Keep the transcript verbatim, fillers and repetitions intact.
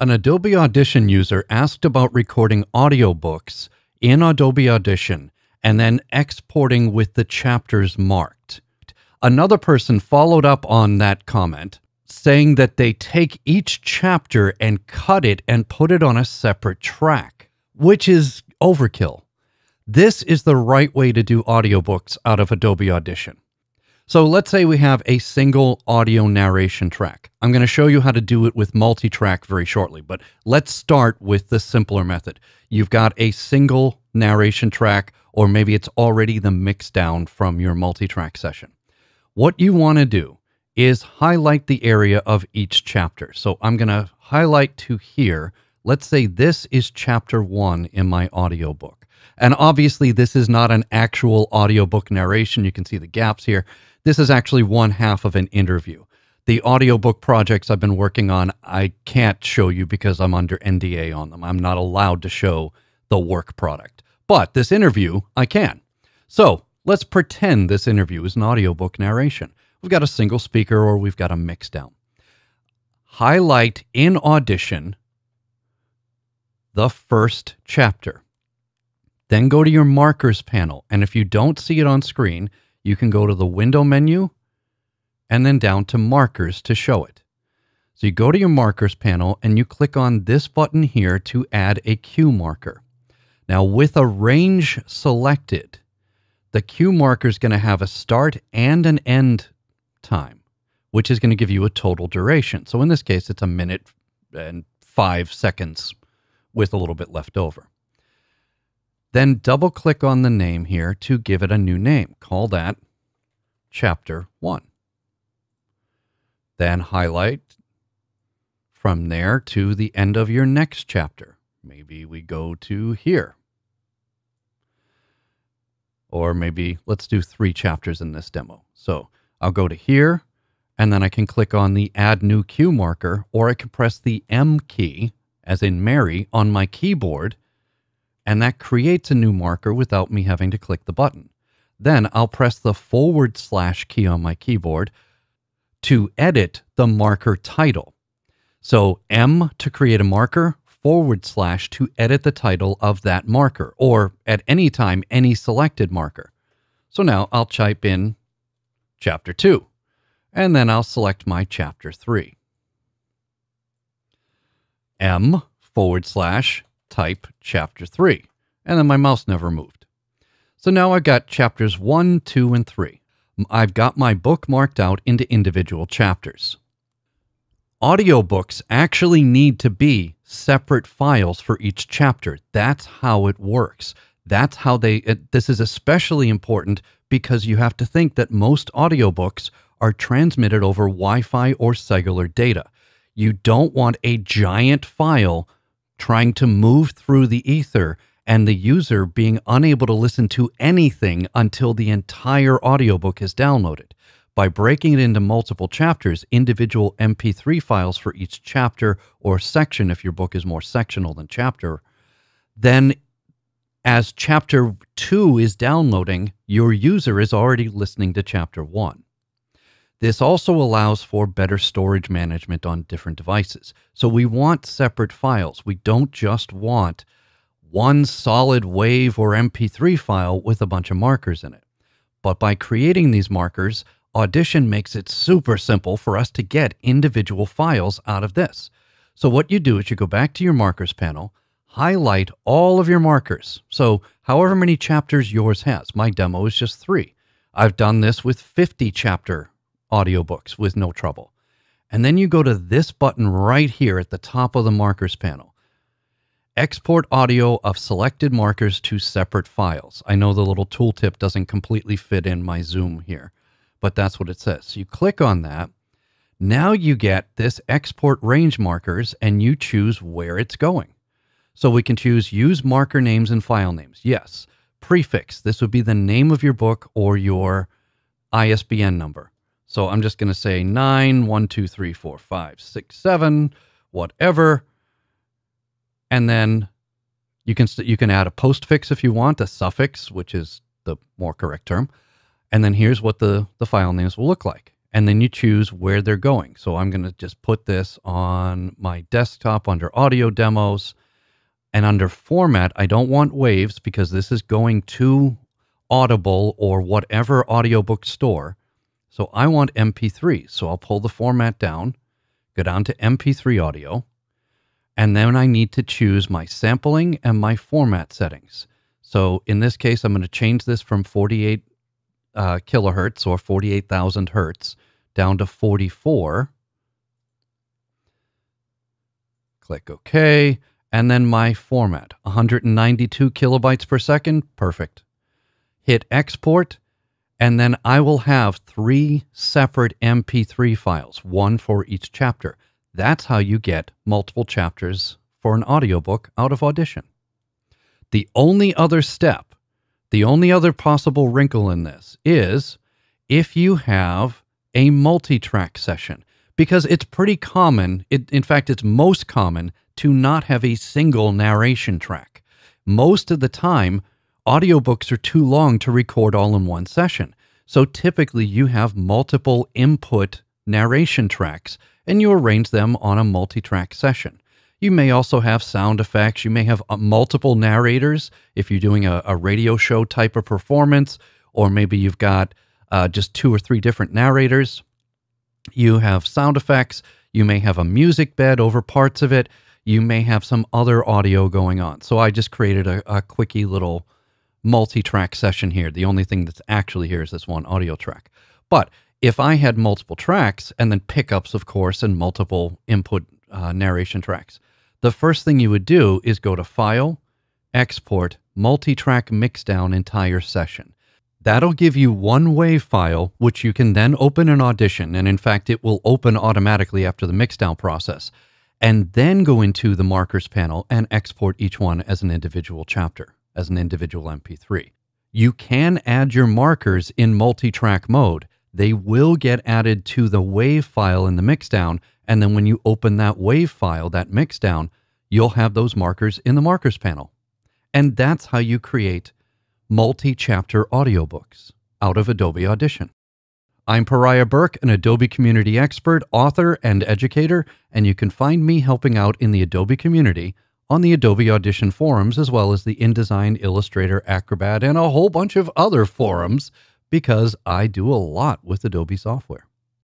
An Adobe Audition user asked about recording audiobooks in Adobe Audition and then exporting with the chapters marked. Another person followed up on that comment, saying that they take each chapter and cut it and put it on a separate track, which is overkill. This is the right way to do audiobooks out of Adobe Audition. So let's say we have a single audio narration track. I'm going to show you how to do it with multi-track very shortly, but let's start with the simpler method. You've got a single narration track, or maybe it's already the mix down from your multi-track session. What you want to do is highlight the area of each chapter. So I'm going to highlight to here. Let's say this is chapter one in my audiobook. And obviously this is not an actual audiobook narration. You can see the gaps here. This is actually one half of an interview. The audiobook projects I've been working on, I can't show you because I'm under N D A on them. I'm not allowed to show the work product. But this interview, I can. So let's pretend this interview is an audiobook narration. We've got a single speaker or we've got a mix down. Highlight in Audition the first chapter. Then go to your markers panel. And if you don't see it on screen, you can go to the window menu and then down to markers to show it. So you go to your markers panel and you click on this button here to add a cue marker. Now with a range selected, the cue marker is going to have a start and an end time, which is going to give you a total duration. So in this case, it's a minute and five seconds with a little bit left over. Then double click on the name here to give it a new name. Call that chapter one. Then highlight from there to the end of your next chapter. Maybe we go to here. Or maybe let's do three chapters in this demo. So I'll go to here and then I can click on the add new cue marker, or I can press the M key as in Mary on my keyboard. And that creates a new marker without me having to click the button. Then I'll press the forward slash key on my keyboard to edit the marker title. So M to create a marker, forward slash to edit the title of that marker, or at any time, any selected marker. So now I'll type in chapter two, and then I'll select my chapter three. M forward slash type chapter three, and then my mouse never moved. So now I've got chapters one, two, and three. I've got my book marked out into individual chapters. Audiobooks actually need to be separate files for each chapter. That's how it works. That's how they, it, this is especially important because you have to think that most audiobooks are transmitted over Wi-Fi or cellular data. You don't want a giant file trying to move through the ether and the user being unable to listen to anything until the entire audiobook is downloaded. By breaking it into multiple chapters, individual M P three files for each chapter or section, if your book is more sectional than chapter, then as chapter two is downloading, your user is already listening to chapter one. This also allows for better storage management on different devices. So we want separate files. We don't just want one solid WAV or M P three file with a bunch of markers in it. But by creating these markers, Audition makes it super simple for us to get individual files out of this. So what you do is you go back to your markers panel, highlight all of your markers. So however many chapters yours has. My demo is just three. I've done this with fifty chapter audiobooks with no trouble. And then you go to this button right here at the top of the markers panel. Export audio of selected markers to separate files. I know the little tooltip doesn't completely fit in my Zoom here, but that's what it says. So you click on that. Now you get this export range markers and you choose where it's going. So we can choose use marker names and file names. Yes. Prefix. This would be the name of your book or your I S B N number. So I'm just going to say nine, one, two, three, four, five, six, seven, whatever. And then you can, you can add a postfix if you want, a suffix, which is the more correct term. And then here's what the, the file names will look like. and then you choose where they're going. So I'm going to just put this on my desktop under audio demos, and under format, I don't want waves because this is going to Audible or whatever audiobook store. So I want M P three. So I'll pull the format down, go down to M P three audio, and then I need to choose my sampling and my format settings. So in this case, I'm going to change this from forty-eight uh, kilohertz or forty-eight thousand hertz down to forty-four. Click OK. And then my format, one hundred ninety-two kilobytes per second. Perfect. Hit export. And then I will have three separate M P three files, one for each chapter. That's how you get multiple chapters for an audiobook out of Audition. The only other step, the only other possible wrinkle in this is if you have a multi-track session, because it's pretty common, it, in fact, it's most common to not have a single narration track. Most of the time, audiobooks are too long to record all in one session. So typically you have multiple input narration tracks and you arrange them on a multi-track session. You may also have sound effects. You may have uh, multiple narrators if you're doing a, a radio show type of performance, or maybe you've got uh, just two or three different narrators. You have sound effects. You may have a music bed over parts of it. You may have some other audio going on. So I just created a, a quickie little multi-track session here. The only thing that's actually here is this one audio track. But if I had multiple tracks and then pickups, of course, and multiple input uh, narration tracks, the first thing you would do is go to File, Export, Multi-Track Mixdown Entire Session. That'll give you one WAV file, which you can then open in Audition. And in fact, it will open automatically after the mixdown process. And then go into the Markers panel and export each one as an individual chapter, as an individual M P three. You can add your markers in multi-track mode. They will get added to the WAV file in the mixdown, and then when you open that WAV file, that mixdown, you'll have those markers in the Markers panel. And that's how you create multi-chapter audiobooks out of Adobe Audition. I'm Pariah Burke, an Adobe Community Expert, author, and educator, and you can find me helping out in the Adobe community on the Adobe Audition forums, as well as the InDesign, Illustrator, Acrobat, and a whole bunch of other forums, because I do a lot with Adobe software.